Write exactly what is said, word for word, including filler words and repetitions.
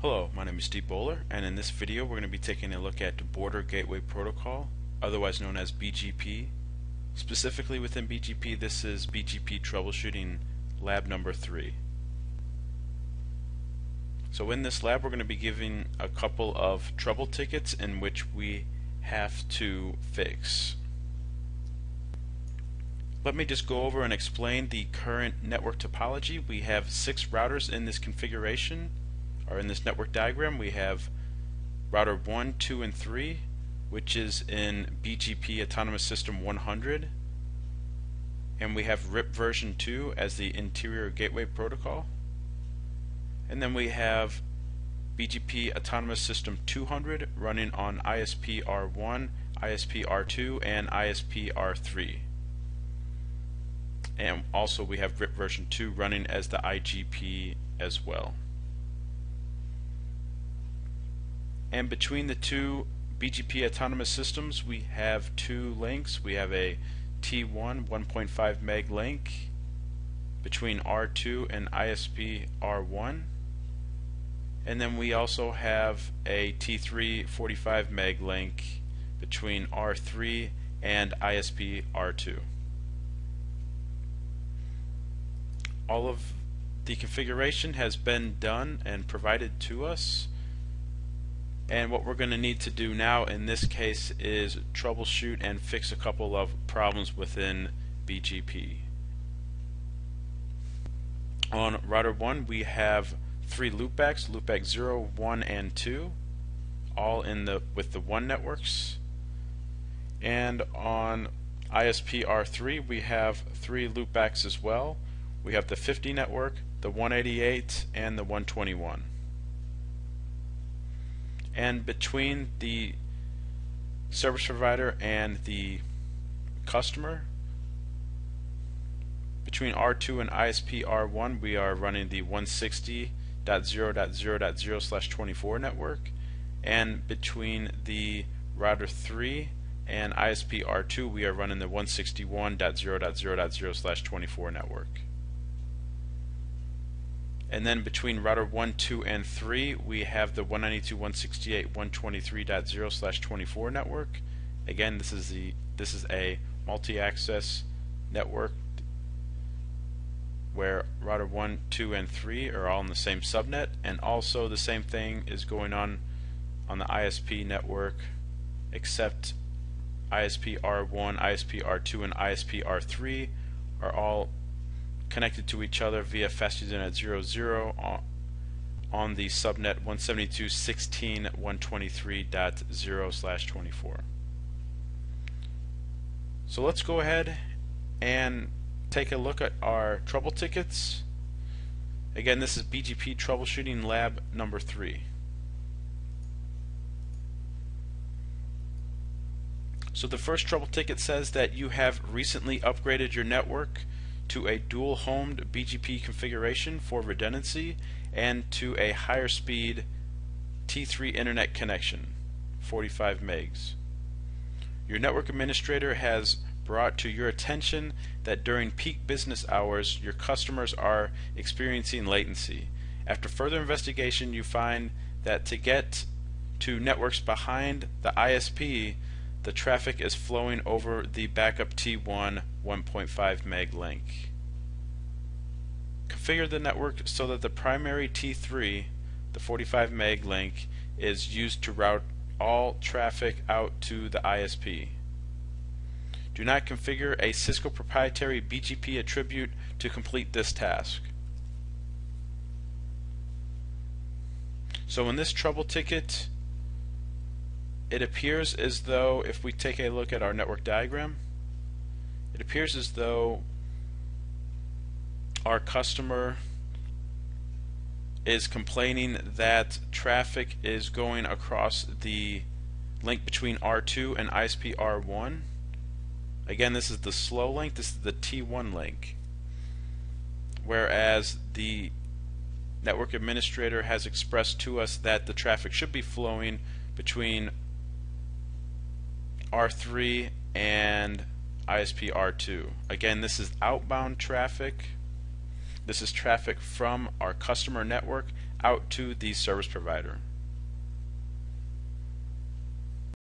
Hello, my name is Steve Bowler, and in this video we're going to be taking a look at Border Gateway Protocol, otherwise known as B G P. Specifically within B G P, this is B G P troubleshooting lab number three. So in this lab we're going to be giving a couple of trouble tickets in which we have to fix. Let me just go over and explain the current network topology. We have six routers in this configuration. Or in this network diagram, we have router one, two, and three, which is in B G P Autonomous System one hundred, and we have R I P version two as the interior gateway protocol, and then we have B G P Autonomous System two hundred running on I S P R one, I S P R two, and I S P R three, and also we have R I P version two running as the I G P as well. And between the two B G P autonomous systems we have two links. We have a T one one point five meg link between R two and I S P R one, and then we also have a T three forty-five meg link between R three and I S P R two. All of the configuration has been done and provided to us. And what we're going to need to do now in this case is troubleshoot and fix a couple of problems within B G P. On router one we have three loopbacks, loopback zero, one, and two, all in the with the one networks. And on I S P R three we have three loopbacks as well. We have the fifty network, the one eighty-eight, and the one twenty-one. And between the service provider and the customer, between R two and I S P R one, we are running the one sixty dot zero dot zero dot zero slash twenty-four network, and between the router three and I S P R two we are running the one sixty-one dot zero dot zero dot zero slash twenty-four network. And then between router one, two, and three we have the one ninety-two dot one sixty-eight dot one twenty-three dot zero slash twenty-four network. Again, this is the this is a multi-access network where router one, two, and three are all in the same subnet, and also the same thing is going on on the I S P network, except I S P R one, I S P R two, and I S P R three are all connected to each other via FastEthernet zero zero on, on the subnet one seventy-two dot one sixteen dot one twenty-three dot zero slash twenty-four. So let's go ahead and take a look at our trouble tickets. Again, this is B G P troubleshooting lab number three. So the first trouble ticket says that you have recently upgraded your network to a dual homed B G P configuration for redundancy and to a higher speed T three internet connection, forty-five megs. Your network administrator has brought to your attention that during peak business hours your customers are experiencing latency. After further investigation, you find that to get to networks behind the I S P, the traffic is flowing over the backup T one one point five meg link. Configure the network so that the primary T three, the forty-five meg link, is used to route all traffic out to the I S P. Do not configure a Cisco proprietary B G P attribute to complete this task. So in this trouble ticket, it appears as though, if we take a look at our network diagram, it appears as though our customer is complaining that traffic is going across the link between R two and I S P R one. Again, this is the slow link, this is the T one link, whereas the network administrator has expressed to us that the traffic should be flowing between R three and I S P R two. Again, this is outbound traffic. This is traffic from our customer network out to the service provider.